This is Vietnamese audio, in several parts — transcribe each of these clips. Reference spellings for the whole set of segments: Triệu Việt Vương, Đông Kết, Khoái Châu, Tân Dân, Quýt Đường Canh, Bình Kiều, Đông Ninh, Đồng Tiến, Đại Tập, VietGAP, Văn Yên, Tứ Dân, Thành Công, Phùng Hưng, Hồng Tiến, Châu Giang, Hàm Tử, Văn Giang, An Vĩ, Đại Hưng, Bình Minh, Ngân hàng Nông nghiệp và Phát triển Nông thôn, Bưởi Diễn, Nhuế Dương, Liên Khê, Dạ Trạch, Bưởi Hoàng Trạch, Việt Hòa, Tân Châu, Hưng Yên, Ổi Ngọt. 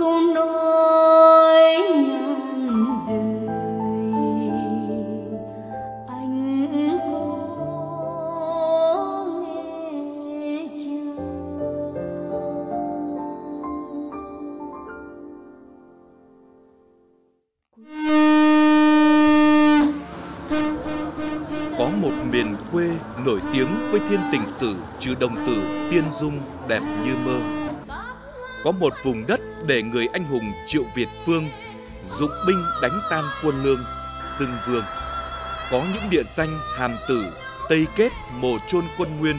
câu nói ngàn đời anh có nghe chưa? Có một miền quê nổi tiếng với thiên tình sử chứa đồng tử tiên dung đẹp như mơ. Có một vùng đất để người anh hùng Triệu Việt Vương dụng binh đánh tan quân lương, xưng vương. Có những địa danh Hàm Tử, Tây Kết, Mồ Chôn quân nguyên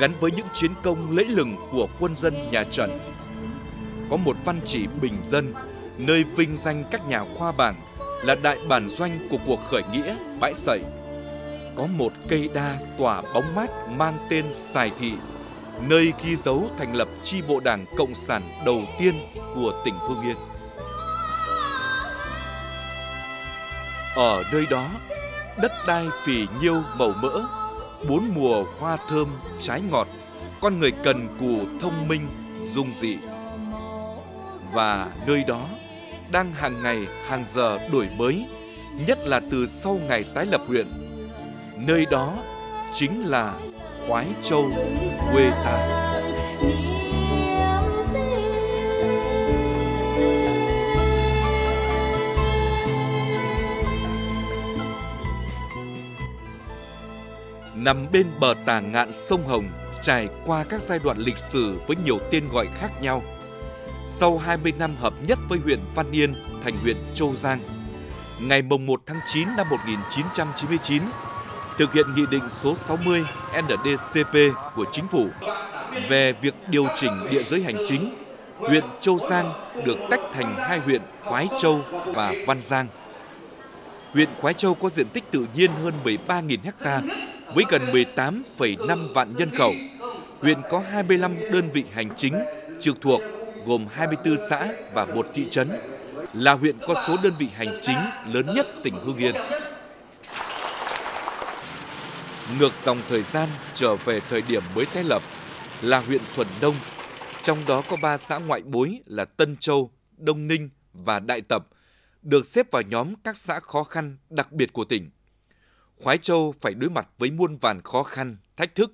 gắn với những chiến công lẫy lừng của quân dân nhà Trần. Có một văn chỉ bình dân, nơi vinh danh các nhà khoa bảng là đại bản doanh của cuộc khởi nghĩa Bãi Sẩy. Có một cây đa tỏa bóng mát mang tên Sài Thị, nơi ghi dấu thành lập chi bộ đảng Cộng sản đầu tiên của tỉnh Hưng Yên. Ở nơi đó, đất đai phì nhiêu màu mỡ, bốn mùa hoa thơm trái ngọt, con người cần cù thông minh, dung dị. Và nơi đó đang hàng ngày hàng giờ đổi mới, nhất là từ sau ngày tái lập huyện. Nơi đó chính là Khoái Châu quê ta. Nằm bên bờ tả ngạn sông Hồng, trải qua các giai đoạn lịch sử với nhiều tên gọi khác nhau. Sau 20 năm hợp nhất với huyện Văn Yên thành huyện Châu Giang, ngày 1 tháng 9 năm 1999, thực hiện Nghị định số 60 NDCP của Chính phủ về việc điều chỉnh địa giới hành chính, huyện Châu Giang được tách thành hai huyện Khoái Châu và Văn Giang. Huyện Khoái Châu có diện tích tự nhiên hơn 13.000 ha với gần 18,5 vạn nhân khẩu. Huyện có 25 đơn vị hành chính trực thuộc gồm 24 xã và 1 thị trấn, là huyện có số đơn vị hành chính lớn nhất tỉnh Hưng Yên. Ngược dòng thời gian trở về thời điểm mới tái lập là huyện Thuần Đông, trong đó có 3 xã ngoại bối là Tân Châu, Đông Ninh và Đại Tập, được xếp vào nhóm các xã khó khăn đặc biệt của tỉnh. Khoái Châu phải đối mặt với muôn vàn khó khăn, thách thức.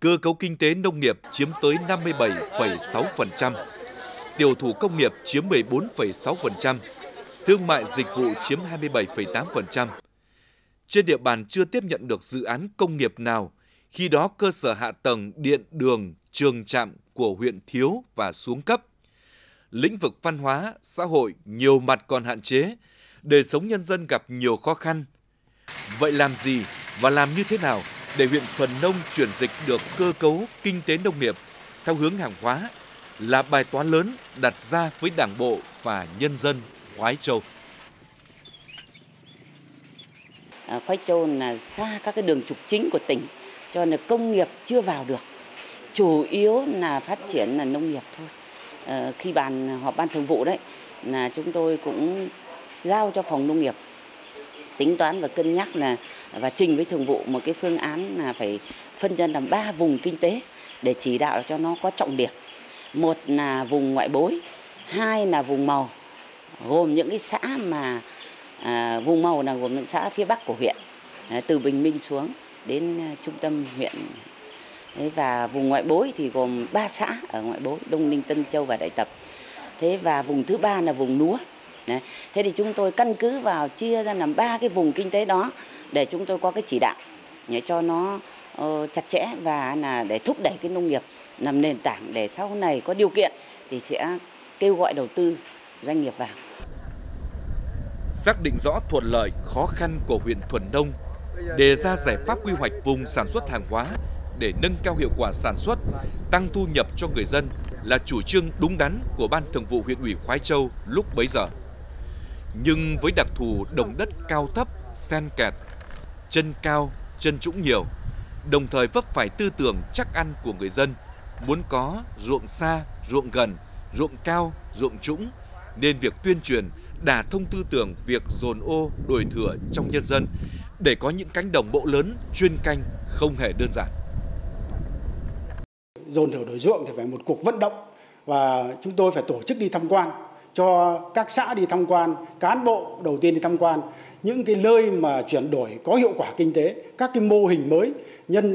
Cơ cấu kinh tế nông nghiệp chiếm tới 57,6%, tiểu thủ công nghiệp chiếm 14,6%, thương mại dịch vụ chiếm 27,8%. Trên địa bàn chưa tiếp nhận được dự án công nghiệp nào, khi đó cơ sở hạ tầng, điện, đường, trường trạm của huyện thiếu và xuống cấp. Lĩnh vực văn hóa, xã hội nhiều mặt còn hạn chế, đời sống nhân dân gặp nhiều khó khăn. Vậy làm gì và làm như thế nào để huyện Thuần Nông chuyển dịch được cơ cấu kinh tế nông nghiệp theo hướng hàng hóa là bài toán lớn đặt ra với Đảng bộ và nhân dân Khoái Châu. Khoái Châu là xa các cái đường trục chính của tỉnh, cho nên công nghiệp chưa vào được, chủ yếu là phát triển là nông nghiệp thôi. Khi họp ban thường vụ đấy, là chúng tôi cũng giao cho phòng nông nghiệp tính toán và cân nhắc là và trình với thường vụ một cái phương án là phải phân dân làm 3 vùng kinh tế để chỉ đạo cho nó có trọng điểm. Một là vùng ngoại bối, hai là vùng màu, gồm những cái xã mà vùng màu là gồm những xã phía Bắc của huyện, từ Bình Minh xuống đến trung tâm huyện. Thế và vùng ngoại bối thì gồm 3 xã ở ngoại bối, Đông Ninh, Tân Châu và Đại Tập. Thế và vùng thứ 3 là vùng núa. Đấy. Thế thì chúng tôi căn cứ vào chia ra làm 3 cái vùng kinh tế đó để chúng tôi có cái chỉ đạo để cho nó chặt chẽ và là để thúc đẩy cái nông nghiệp làm nền tảng để sau này có điều kiện thì sẽ kêu gọi đầu tư doanh nghiệp vào. Xác định rõ thuận lợi, khó khăn của huyện Thuần Đông, đề ra giải pháp quy hoạch vùng sản xuất hàng hóa để nâng cao hiệu quả sản xuất, tăng thu nhập cho người dân là chủ trương đúng đắn của Ban Thường vụ Huyện ủy Khoái Châu lúc bấy giờ. Nhưng với đặc thù đồng đất cao thấp, xen kẹt, chân cao, chân trũng nhiều, đồng thời vấp phải tư tưởng chắc ăn của người dân, muốn có ruộng xa, ruộng gần, ruộng cao, ruộng trũng, nên việc tuyên truyền đả thông tư tưởng việc dồn ô đổi thửa trong nhân dân để có những cánh đồng bộ lớn chuyên canh không hề đơn giản. Dồn thửa đổi ruộng thì phải một cuộc vận động Và chúng tôi phải tổ chức đi tham quan, cho các xã đi tham quan, cán bộ đầu tiên đi tham quan, những cái nơi mà chuyển đổi có hiệu quả kinh tế, các cái mô hình mới nhân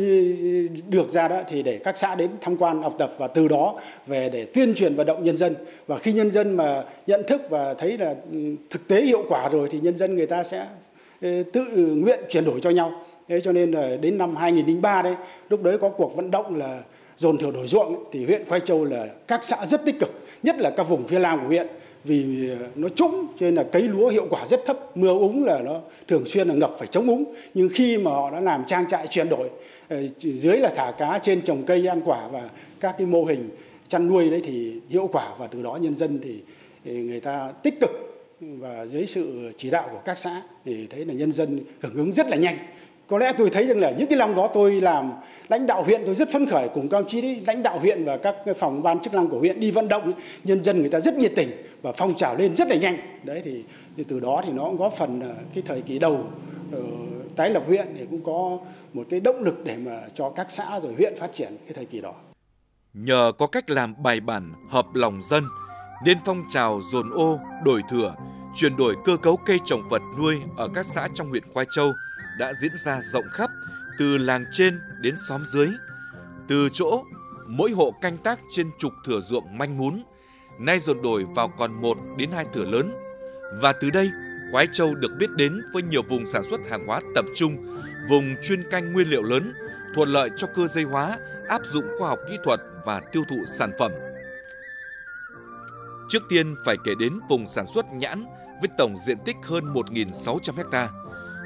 được ra đó thì để các xã đến tham quan, học tập và từ đó về để tuyên truyền vận động nhân dân. Và khi nhân dân mà nhận thức và thấy là thực tế hiệu quả rồi thì nhân dân người ta sẽ tự nguyện chuyển đổi cho nhau. Thế cho nên là đến năm 2003 đấy, lúc đấy có cuộc vận động là dồn thửa đổi ruộng ấy, thì huyện Khoái Châu là các xã rất tích cực, nhất là các vùng phía nam của huyện vì nó trũng cho nên là cấy lúa hiệu quả rất thấp, mưa úng là nó thường xuyên là ngập phải chống úng. Nhưng khi mà họ đã làm trang trại chuyển đổi, dưới là thả cá, trên trồng cây ăn quả và các cái mô hình chăn nuôi đấy thì hiệu quả, và từ đó nhân dân thì người ta tích cực và dưới sự chỉ đạo của các xã thì thấy là nhân dân hưởng ứng rất là nhanh. Có lẽ tôi thấy rằng là những cái năm đó tôi làm lãnh đạo huyện, tôi rất phấn khởi cùng các ông chí đi lãnh đạo huyện và các phòng ban chức năng của huyện đi vận động, nhân dân người ta rất nhiệt tình và phong trào lên rất là nhanh. Đấy thì từ đó thì nó cũng góp phần cái thời kỳ đầu tái lập huyện thì cũng có một cái động lực để mà cho các xã rồi huyện phát triển cái thời kỳ đó. Nhờ có cách làm bài bản, hợp lòng dân nên phong trào dồn ô, đổi thửa, chuyển đổi cơ cấu cây trồng vật nuôi ở các xã trong huyện Khoái Châu đã diễn ra rộng khắp, từ làng trên đến xóm dưới. Từ chỗ mỗi hộ canh tác trên chục thửa ruộng manh mún, nay dồn đổi vào còn 1 đến 2 thửa lớn. Và từ đây, Khoái Châu được biết đến với nhiều vùng sản xuất hàng hóa tập trung, vùng chuyên canh nguyên liệu lớn, thuận lợi cho cơ giới hóa, áp dụng khoa học kỹ thuật và tiêu thụ sản phẩm. Trước tiên phải kể đến vùng sản xuất nhãn với tổng diện tích hơn 1.600 ha,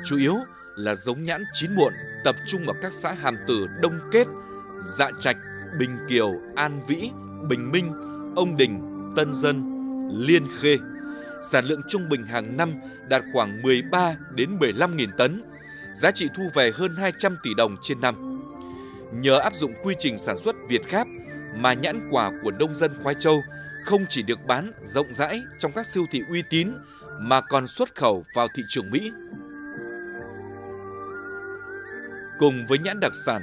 chủ yếu là giống nhãn chín muộn tập trung ở các xã Hàm Tử, Đông Kết, Dạ Trạch, Bình Kiều, An Vĩ, Bình Minh, Ông Đình, Tân Dân, Liên Khê. Sản lượng trung bình hàng năm đạt khoảng 13 đến 15.000 tấn, giá trị thu về hơn 200 tỷ đồng trên năm. Nhờ áp dụng quy trình sản xuất VietGAP mà nhãn quả của nông dân Khoái Châu không chỉ được bán rộng rãi trong các siêu thị uy tín mà còn xuất khẩu vào thị trường Mỹ. Cùng với nhãn đặc sản,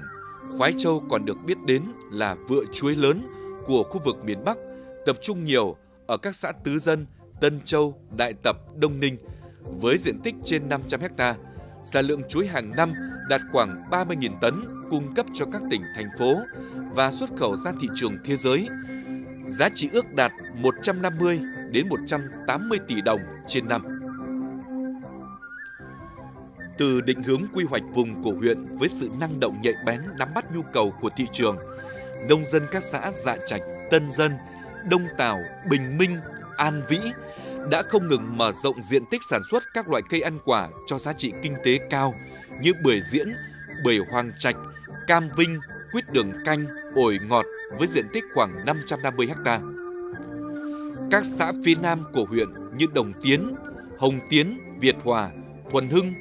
Khoái Châu còn được biết đến là vựa chuối lớn của khu vực miền Bắc, tập trung nhiều ở các xã Tứ Dân, Tân Châu, Đại Tập, Đông Ninh, với diện tích trên 500 ha. Sản lượng chuối hàng năm đạt khoảng 30.000 tấn cung cấp cho các tỉnh, thành phố và xuất khẩu ra thị trường thế giới. Giá trị ước đạt 150 đến 180 tỷ đồng trên năm. Từ định hướng quy hoạch vùng của huyện với sự năng động nhạy bén nắm bắt nhu cầu của thị trường, nông dân các xã Dạ Trạch, Tân Dân, Đông Tảo, Bình Minh, An Vĩ đã không ngừng mở rộng diện tích sản xuất các loại cây ăn quả cho giá trị kinh tế cao như bưởi diễn, bưởi Hoàng Trạch, Cam Vinh, quýt đường canh, ổi ngọt với diện tích khoảng 550 ha. Các xã phía nam của huyện như Đồng Tiến, Hồng Tiến, Việt Hòa, Thuần Hưng,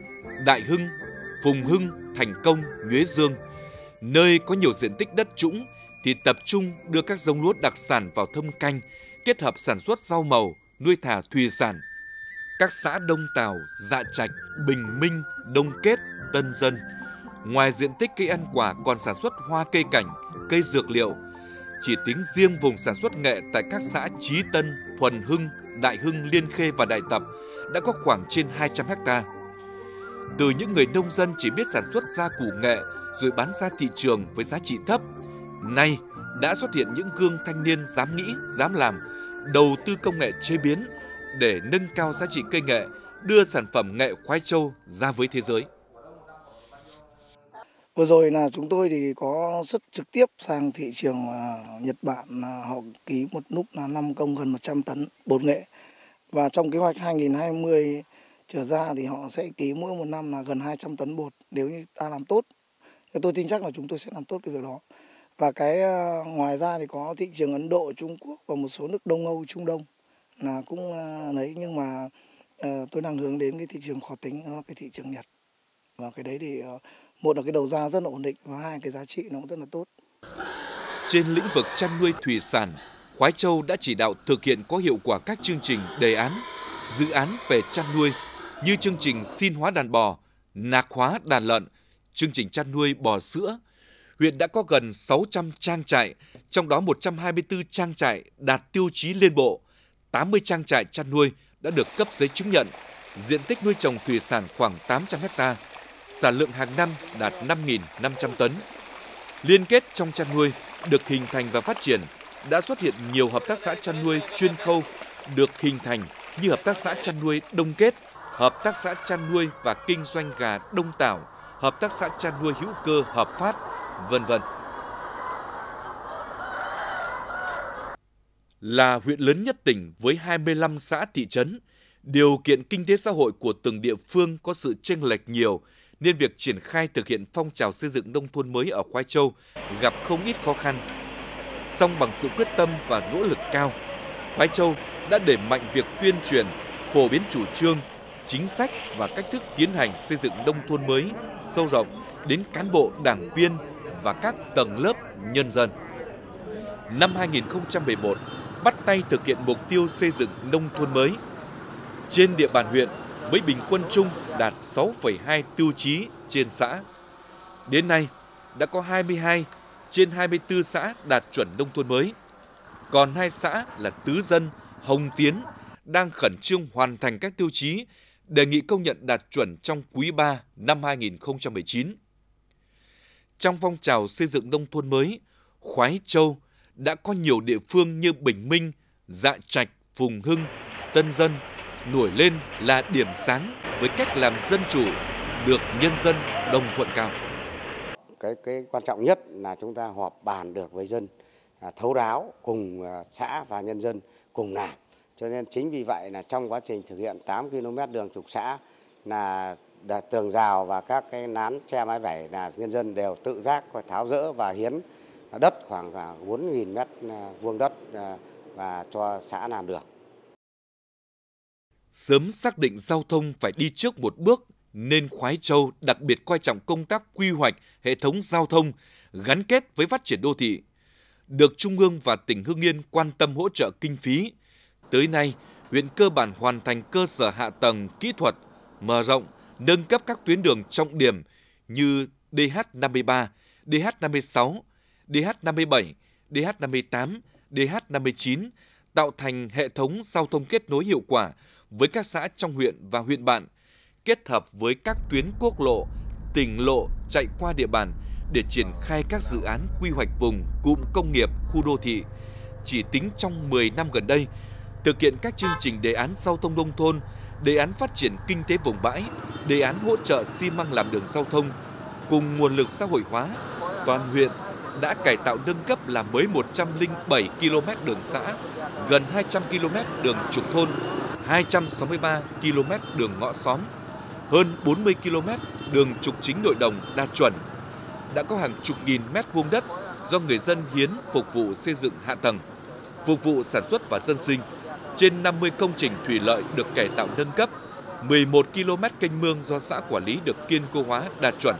Đại Hưng, Phùng Hưng, Thành Công, Nhuế Dương, nơi có nhiều diện tích đất trũng thì tập trung đưa các giống lúa đặc sản vào thâm canh, kết hợp sản xuất rau màu, nuôi thả thủy sản. Các xã Đông Tảo, Dạ Trạch, Bình Minh, Đông Kết, Tân Dân, ngoài diện tích cây ăn quả còn sản xuất hoa cây cảnh, cây dược liệu. Chỉ tính riêng vùng sản xuất nghệ tại các xã Chí Tân, Thuần Hưng, Đại Hưng, Liên Khê và Đại Tập đã có khoảng trên 200 ha. Từ những người nông dân chỉ biết sản xuất ra củ nghệ rồi bán ra thị trường với giá trị thấp, nay đã xuất hiện những gương thanh niên dám nghĩ, dám làm, đầu tư công nghệ chế biến để nâng cao giá trị cây nghệ, đưa sản phẩm nghệ Khoái Châu ra với thế giới. Vừa rồi là chúng tôi thì có xuất trực tiếp sang thị trường Nhật Bản, họ ký một núp là 5 công gần 100 tấn bột nghệ. Và trong kế hoạch 2020 trở ra thì họ sẽ ký mỗi một năm là gần 200 tấn bột nếu như ta làm tốt. Tôi tin chắc là chúng tôi sẽ làm tốt cái việc đó. Và cái ngoài ra thì có thị trường Ấn Độ, Trung Quốc và một số nước Đông Âu, Trung Đông là cũng lấy, nhưng mà tôi đang hướng đến cái thị trường khó tính, đó là cái thị trường Nhật. Và cái đấy thì một là cái đầu ra rất là ổn định và hai cái giá trị nó cũng rất là tốt. Trên lĩnh vực chăn nuôi thủy sản, Khoái Châu đã chỉ đạo thực hiện có hiệu quả các chương trình, đề án, dự án về chăn nuôi như chương trình xin hóa đàn bò, nạc hóa đàn lợn, chương trình chăn nuôi bò sữa. Huyện đã có gần 600 trang trại trong đó 124 trang trại đạt tiêu chí liên bộ, 80 trang trại chăn nuôi đã được cấp giấy chứng nhận, diện tích nuôi trồng thủy sản khoảng 800 ha, sản lượng hàng năm đạt 5.500 tấn. Liên kết trong chăn nuôi được hình thành và phát triển, đã xuất hiện nhiều hợp tác xã chăn nuôi chuyên khâu được hình thành như hợp tác xã chăn nuôi Đông Kết, hợp tác xã chăn nuôi và kinh doanh gà Đông Tảo, hợp tác xã chăn nuôi hữu cơ Hợp Phát, vân vân. Là huyện lớn nhất tỉnh với 25 xã thị trấn, điều kiện kinh tế xã hội của từng địa phương có sự chênh lệch nhiều, nên việc triển khai thực hiện phong trào xây dựng nông thôn mới ở Khoái Châu gặp không ít khó khăn. Song bằng sự quyết tâm và nỗ lực cao, Khoái Châu đã đẩy mạnh việc tuyên truyền, phổ biến chủ trương, chính sách và cách thức tiến hành xây dựng nông thôn mới sâu rộng đến cán bộ, đảng viên và các tầng lớp nhân dân. Năm 2011, bắt tay thực hiện mục tiêu xây dựng nông thôn mới. Trên địa bàn huyện, với bình quân chung đạt 6,2 tiêu chí trên xã. Đến nay, đã có 22 trên 24 xã đạt chuẩn nông thôn mới. Còn 2 xã là Tứ Dân, Hồng Tiến đang khẩn trương hoàn thành các tiêu chí, đề nghị công nhận đạt chuẩn trong quý 3 năm 2019. Trong phong trào xây dựng nông thôn mới, Khoái Châu đã có nhiều địa phương như Bình Minh, Dạ Trạch, Phùng Hưng, Tân Dân nổi lên là điểm sáng với cách làm dân chủ được nhân dân đồng thuận cao. Cái quan trọng nhất là chúng ta họp bàn được với dân, thấu đáo cùng xã và nhân dân cùng làm. Cho nên chính vì vậy là trong quá trình thực hiện 8 km đường trục xã là tường rào và các cái nán tre mái vẩy là nhân dân đều tự giác và tháo dỡ và hiến đất khoảng 4.000 m² đất và cho xã làm được. Sớm xác định giao thông phải đi trước một bước nên Khoái Châu đặc biệt coi trọng công tác quy hoạch hệ thống giao thông gắn kết với phát triển đô thị. Được Trung ương và tỉnh Hưng Yên quan tâm hỗ trợ kinh phí, tới nay huyện cơ bản hoàn thành cơ sở hạ tầng kỹ thuật, mở rộng, nâng cấp các tuyến đường trọng điểm như DH53, DH56, DH57, DH58, DH59, tạo thành hệ thống giao thông kết nối hiệu quả với các xã trong huyện và huyện bạn, kết hợp với các tuyến quốc lộ, tỉnh lộ chạy qua địa bàn để triển khai các dự án quy hoạch vùng, cụm công nghiệp, khu đô thị. Chỉ tính trong 10 năm gần đây, thực hiện các chương trình đề án giao thông nông thôn, đề án phát triển kinh tế vùng bãi, đề án hỗ trợ xi măng làm đường giao thông, cùng nguồn lực xã hội hóa, toàn huyện đã cải tạo nâng cấp làm mới 107 km đường xã, gần 200 km đường trục thôn, 263 km đường ngõ xóm, hơn 40 km đường trục chính nội đồng đạt chuẩn. Đã có hàng chục nghìn mét vuông đất do người dân hiến phục vụ xây dựng hạ tầng, phục vụ sản xuất và dân sinh. Trên 50 công trình thủy lợi được cải tạo nâng cấp, 11 km kênh mương do xã quản lý được kiên cố hóa đạt chuẩn.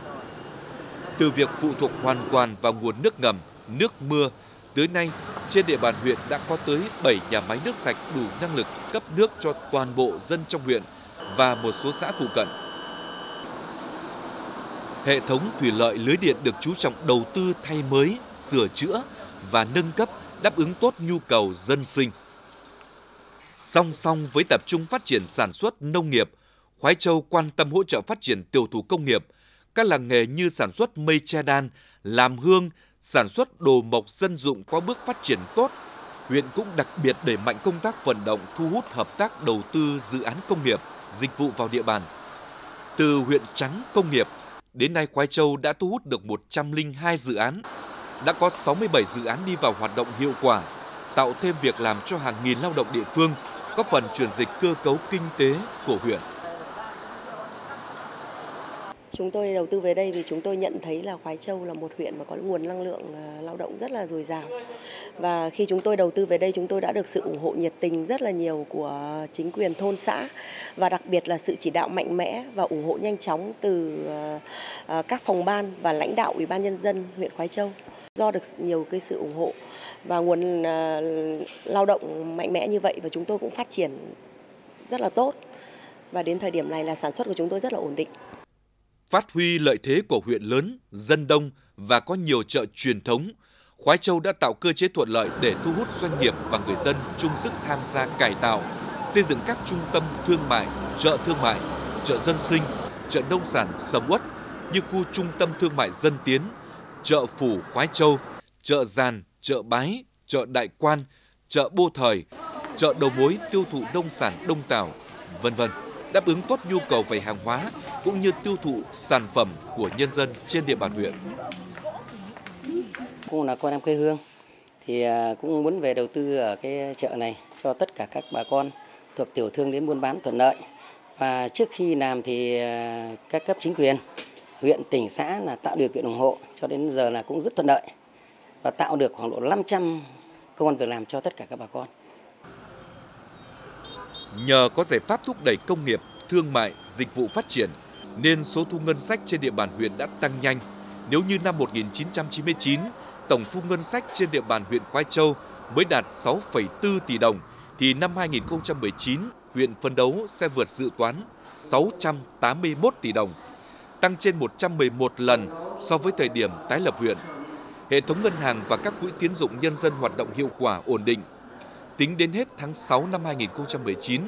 Từ việc phụ thuộc hoàn toàn vào nguồn nước ngầm, nước mưa, tới nay trên địa bàn huyện đã có tới 7 nhà máy nước sạch đủ năng lực cấp nước cho toàn bộ dân trong huyện và một số xã phụ cận. Hệ thống thủy lợi lưới điện được chú trọng đầu tư thay mới, sửa chữa và nâng cấp đáp ứng tốt nhu cầu dân sinh. Song song với tập trung phát triển sản xuất nông nghiệp, Khoái Châu quan tâm hỗ trợ phát triển tiểu thủ công nghiệp, các làng nghề như sản xuất mây che đan, làm hương, sản xuất đồ mộc dân dụng có bước phát triển tốt. Huyện cũng đặc biệt đẩy mạnh công tác vận động thu hút hợp tác đầu tư dự án công nghiệp, dịch vụ vào địa bàn. Từ huyện trắng công nghiệp, đến nay Khoái Châu đã thu hút được 102 dự án, đã có 67 dự án đi vào hoạt động hiệu quả, tạo thêm việc làm cho hàng nghìn lao động địa phương, góp phần chuyển dịch cơ cấu kinh tế của huyện. Chúng tôi đầu tư về đây vì chúng tôi nhận thấy là Khoái Châu là một huyện mà có nguồn năng lượng lao động rất là dồi dào. Và khi chúng tôi đầu tư về đây, chúng tôi đã được sự ủng hộ nhiệt tình rất là nhiều của chính quyền thôn xã và đặc biệt là sự chỉ đạo mạnh mẽ và ủng hộ nhanh chóng từ các phòng ban và lãnh đạo Ủy ban Nhân dân huyện Khoái Châu. Do được nhiều cái sự ủng hộ và nguồn lao động mạnh mẽ như vậy và chúng tôi cũng phát triển rất là tốt. Và đến thời điểm này là sản xuất của chúng tôi rất là ổn định. Phát huy lợi thế của huyện lớn, dân đông và có nhiều chợ truyền thống, Khoái Châu đã tạo cơ chế thuận lợi để thu hút doanh nghiệp và người dân chung sức tham gia cải tạo, xây dựng các trung tâm thương mại, chợ dân sinh, chợ nông sản Sầm Uất như khu trung tâm thương mại Dân Tiến, chợ Phủ Khoái Châu, chợ Giàn, chợ Bái, chợ Đại Quan, chợ Bô Thời, chợ đầu mối tiêu thụ nông sản Đông Tảo, vân vân, đáp ứng tốt nhu cầu về hàng hóa cũng như tiêu thụ sản phẩm của nhân dân trên địa bàn huyện. Cũng là con em quê hương thì cũng muốn về đầu tư ở cái chợ này cho tất cả các bà con thuộc tiểu thương đến buôn bán thuận lợi. Và trước khi làm thì các cấp chính quyền, huyện, tỉnh, xã là tạo điều kiện ủng hộ cho đến giờ là cũng rất thuận lợi và tạo được khoảng độ 500 công ăn việc làm cho tất cả các bà con. Nhờ có giải pháp thúc đẩy công nghiệp, thương mại, dịch vụ phát triển nên số thu ngân sách trên địa bàn huyện đã tăng nhanh. Nếu như năm 1999, tổng thu ngân sách trên địa bàn huyện Khoái Châu mới đạt 6,4 tỷ đồng, thì năm 2019, huyện phấn đấu sẽ vượt dự toán 681 tỷ đồng, tăng trên 111 lần so với thời điểm tái lập huyện. Hệ thống ngân hàng và các quỹ tín dụng nhân dân hoạt động hiệu quả ổn định. Tính đến hết tháng 6 năm 2019,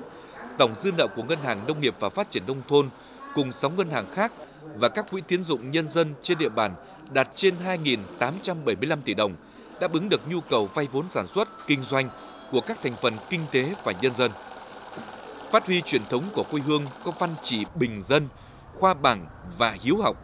tổng dư nợ của Ngân hàng Nông nghiệp và Phát triển Nông thôn cùng 6 ngân hàng khác và các quỹ tín dụng nhân dân trên địa bàn đạt trên 2.875 tỷ đồng, đáp ứng được nhu cầu vay vốn sản xuất, kinh doanh của các thành phần kinh tế và nhân dân. Phát huy truyền thống của quê hương có văn chỉ bình dân, khoa bảng và hiếu học,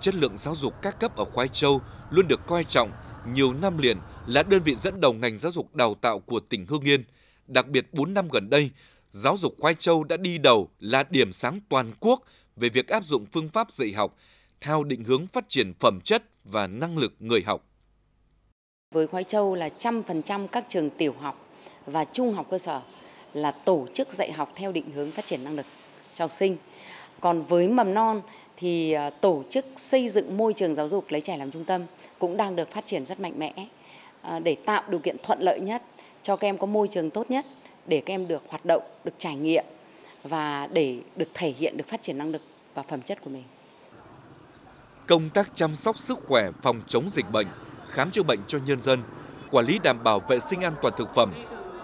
chất lượng giáo dục các cấp ở Khoái Châu luôn được coi trọng, nhiều năm liền là đơn vị dẫn đầu ngành giáo dục đào tạo của tỉnh Hưng Yên. Đặc biệt 4 năm gần đây, giáo dục Khoái Châu đã đi đầu là điểm sáng toàn quốc về việc áp dụng phương pháp dạy học theo định hướng phát triển phẩm chất và năng lực người học. Với Khoái Châu là 100% các trường tiểu học và trung học cơ sở là tổ chức dạy học theo định hướng phát triển năng lực cho học sinh. Còn với mầm non thì tổ chức xây dựng môi trường giáo dục lấy trẻ làm trung tâm cũng đang được phát triển rất mạnh mẽ để tạo điều kiện thuận lợi nhất cho các em, có môi trường tốt nhất để các em được hoạt động, được trải nghiệm và để được thể hiện, được phát triển năng lực và phẩm chất của mình. Công tác chăm sóc sức khỏe, phòng chống dịch bệnh, khám chữa bệnh cho nhân dân, quản lý đảm bảo vệ sinh an toàn thực phẩm,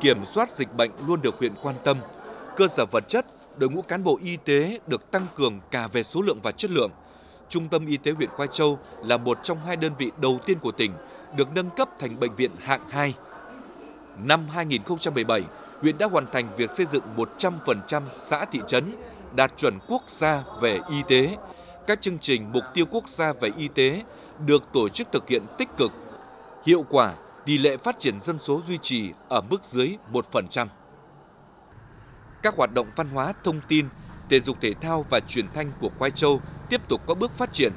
kiểm soát dịch bệnh luôn được huyện quan tâm. Cơ sở vật chất, đội ngũ cán bộ y tế được tăng cường cả về số lượng và chất lượng. Trung tâm Y tế huyện Khoái Châu là một trong 2 đơn vị đầu tiên của tỉnh được nâng cấp thành bệnh viện hạng 2. Năm 2017, huyện đã hoàn thành việc xây dựng 100% xã thị trấn đạt chuẩn quốc gia về y tế. Các chương trình mục tiêu quốc gia về y tế được tổ chức thực hiện tích cực, hiệu quả, tỷ lệ phát triển dân số duy trì ở mức dưới 1%. Các hoạt động văn hóa, thông tin, thể dục thể thao và truyền thanh của Khoái Châu tiếp tục có bước phát triển.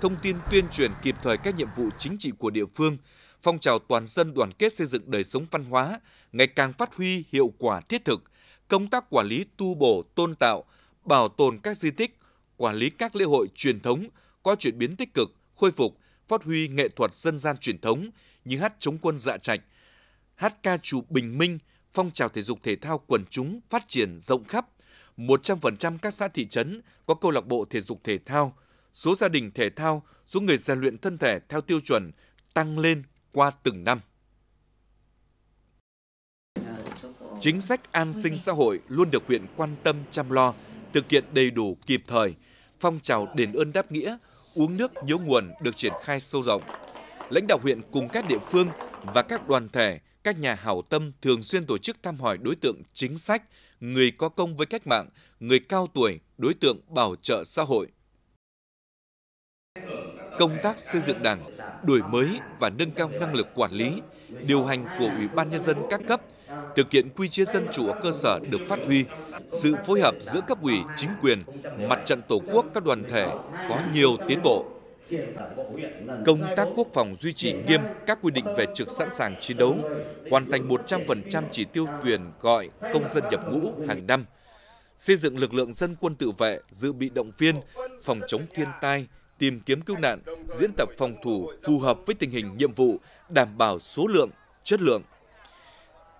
Thông tin tuyên truyền kịp thời các nhiệm vụ chính trị của địa phương, phong trào toàn dân đoàn kết xây dựng đời sống văn hóa ngày càng phát huy hiệu quả thiết thực. Công tác quản lý tu bổ, tôn tạo, bảo tồn các di tích, quản lý các lễ hội truyền thống có chuyển biến tích cực, khôi phục, phát huy nghệ thuật dân gian truyền thống như hát chống quân Dạ Trạch, hát ca trù Bình Minh, phong trào thể dục thể thao quần chúng phát triển rộng khắp. 100% các xã thị trấn có câu lạc bộ thể dục thể thao, số gia đình thể thao, số người rèn luyện thân thể theo tiêu chuẩn tăng lên qua từng năm. Chính sách an sinh xã hội luôn được huyện quan tâm chăm lo, thực hiện đầy đủ kịp thời. Phong trào đền ơn đáp nghĩa, uống nước nhớ nguồn được triển khai sâu rộng. Lãnh đạo huyện cùng các địa phương và các đoàn thể, các nhà hảo tâm thường xuyên tổ chức thăm hỏi đối tượng chính sách, người có công với cách mạng, người cao tuổi, đối tượng bảo trợ xã hội. Công tác xây dựng Đảng, đổi mới và nâng cao năng lực quản lý, điều hành của Ủy ban Nhân dân các cấp, thực hiện quy chế dân chủ ở cơ sở được phát huy, sự phối hợp giữa cấp ủy, chính quyền, mặt trận tổ quốc, các đoàn thể có nhiều tiến bộ. Công tác quốc phòng duy trì nghiêm các quy định về trực sẵn sàng chiến đấu, hoàn thành 100% chỉ tiêu tuyển gọi công dân nhập ngũ hàng năm, xây dựng lực lượng dân quân tự vệ, dự bị động viên, phòng chống thiên tai, tìm kiếm cứu nạn, diễn tập phòng thủ phù hợp với tình hình nhiệm vụ, đảm bảo số lượng, chất lượng.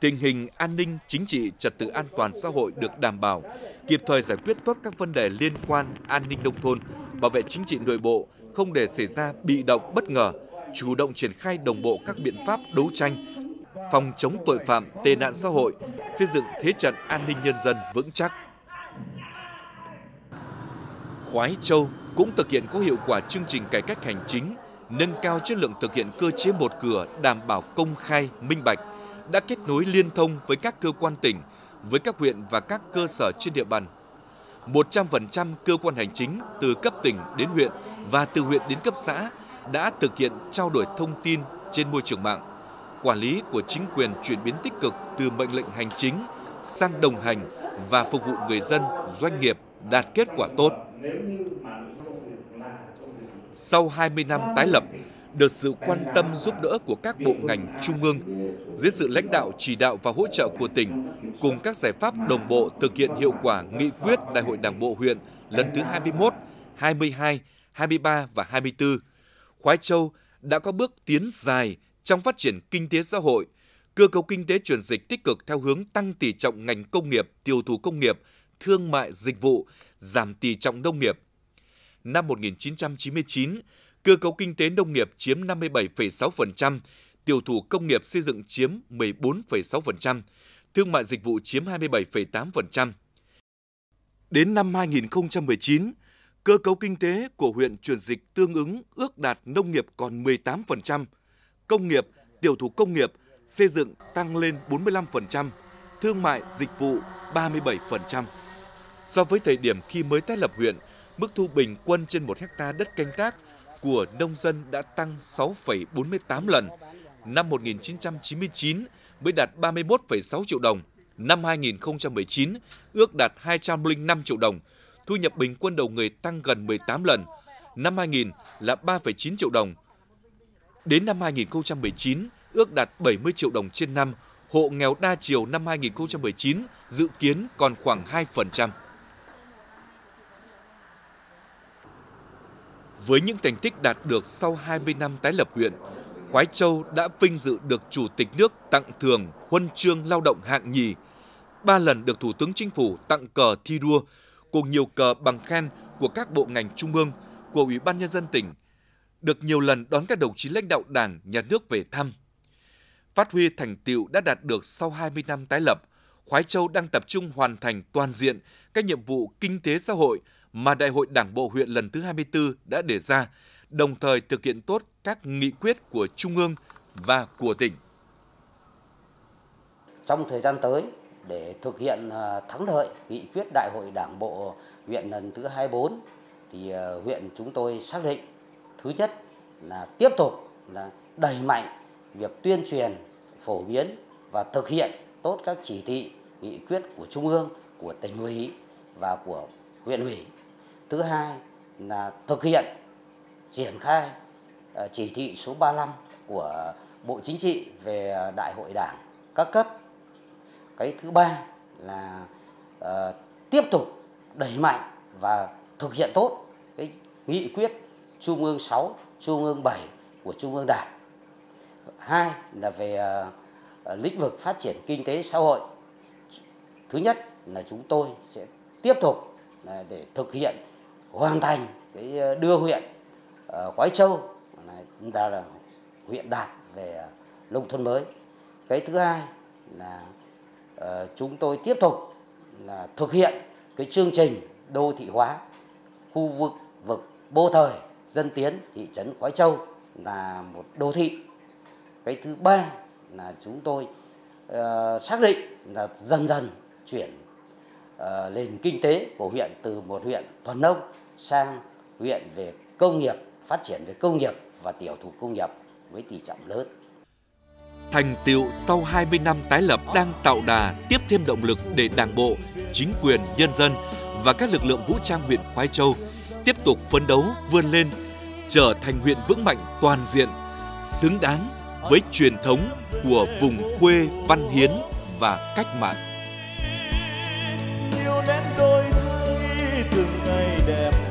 Tình hình an ninh, chính trị, trật tự an toàn xã hội được đảm bảo, kịp thời giải quyết tốt các vấn đề liên quan an ninh nông thôn, bảo vệ chính trị nội bộ, không để xảy ra bị động bất ngờ, chủ động triển khai đồng bộ các biện pháp đấu tranh, phòng chống tội phạm, tệ nạn xã hội, xây dựng thế trận an ninh nhân dân vững chắc. Khoái Châu cũng thực hiện có hiệu quả chương trình cải cách hành chính, nâng cao chất lượng thực hiện cơ chế một cửa đảm bảo công khai, minh bạch, đã kết nối liên thông với các cơ quan tỉnh, với các huyện và các cơ sở trên địa bàn. 100% cơ quan hành chính từ cấp tỉnh đến huyện và từ huyện đến cấp xã đã thực hiện trao đổi thông tin trên môi trường mạng. Quản lý của chính quyền chuyển biến tích cực từ mệnh lệnh hành chính sang đồng hành và phục vụ người dân, doanh nghiệp đạt kết quả tốt. Sau 20 năm tái lập, được sự quan tâm giúp đỡ của các bộ ngành trung ương, dưới sự lãnh đạo chỉ đạo và hỗ trợ của tỉnh, cùng các giải pháp đồng bộ thực hiện hiệu quả nghị quyết Đại hội Đảng bộ huyện lần thứ 21, 22, 23 và 24, Khoái Châu đã có bước tiến dài trong phát triển kinh tế xã hội, cơ cấu kinh tế chuyển dịch tích cực theo hướng tăng tỷ trọng ngành công nghiệp, tiêu thụ công nghiệp, thương mại dịch vụ, giảm tỷ trọng nông nghiệp. Năm 1999, cơ cấu kinh tế nông nghiệp chiếm 57,6%, tiêu thụ công nghiệp xây dựng chiếm 14,6%, thương mại dịch vụ chiếm 27,8%. Đến năm 2019, cơ cấu kinh tế của huyện chuyển dịch tương ứng ước đạt nông nghiệp còn 18%, công nghiệp, tiểu thủ công nghiệp, xây dựng tăng lên 45%, thương mại, dịch vụ 37%. So với thời điểm khi mới tái lập huyện, mức thu bình quân trên 1 ha đất canh tác của nông dân đã tăng 6,48 lần. Năm 1999 mới đạt 31,6 triệu đồng. Năm 2019 ước đạt 205 triệu đồng. Thu nhập bình quân đầu người tăng gần 18 lần. Năm 2000 là 3,9 triệu đồng. Đến năm 2019, ước đạt 70 triệu đồng trên năm, hộ nghèo đa chiều năm 2019 dự kiến còn khoảng 2%. Với những thành tích đạt được sau 20 năm tái lập huyện, Khoái Châu đã vinh dự được Chủ tịch nước tặng thưởng Huân chương Lao động hạng nhì, 3 lần được Thủ tướng Chính phủ tặng cờ thi đua, cùng nhiều cờ bằng khen của các bộ ngành trung ương, của Ủy ban Nhân dân tỉnh, được nhiều lần đón các đồng chí lãnh đạo Đảng, Nhà nước về thăm. Phát huy thành tựu đã đạt được sau 20 năm tái lập, Khoái Châu đang tập trung hoàn thành toàn diện các nhiệm vụ kinh tế xã hội mà Đại hội Đảng bộ huyện lần thứ 24 đã đề ra, đồng thời thực hiện tốt các nghị quyết của Trung ương và của tỉnh. Trong thời gian tới, để thực hiện thắng lợi nghị quyết Đại hội Đảng bộ huyện lần thứ 24, thì huyện chúng tôi xác định thứ nhất là tiếp tục là đẩy mạnh việc tuyên truyền, phổ biến và thực hiện tốt các chỉ thị, nghị quyết của Trung ương, của tỉnh ủy và của huyện ủy. Thứ hai là thực hiện, triển khai chỉ thị số 35 của Bộ Chính trị về Đại hội Đảng các cấp. Cái thứ ba là tiếp tục đẩy mạnh và thực hiện tốt cái nghị quyết Trung ương 6, Trung ương 7 của Trung ương Đảng. Hai là về lĩnh vực phát triển kinh tế xã hội. Thứ nhất là chúng tôi sẽ tiếp tục để thực hiện hoàn thành cái đưa huyện Khoái Châu là huyện đạt về nông thôn mới. Cái thứ hai là chúng tôi tiếp tục là thực hiện cái chương trình đô thị hóa khu vực Bô Thời, Dân Tiến, thị trấn Khoái Châu là một đô thị. Cái thứ ba là chúng tôi xác định là dần dần chuyển nền kinh tế của huyện từ một huyện thuần nông sang huyện về công nghiệp, phát triển về công nghiệp và tiểu thủ công nghiệp với tỷ trọng lớn. Thành tựu sau 20 năm tái lập đang tạo đà tiếp thêm động lực để Đảng bộ, chính quyền, nhân dân và các lực lượng vũ trang huyện Khoái Châu tiếp tục phấn đấu vươn lên, trở thành huyện vững mạnh toàn diện, xứng đáng với truyền thống của vùng quê văn hiến và cách mạng. Yêu đến đôi thay từng ngày đẹp.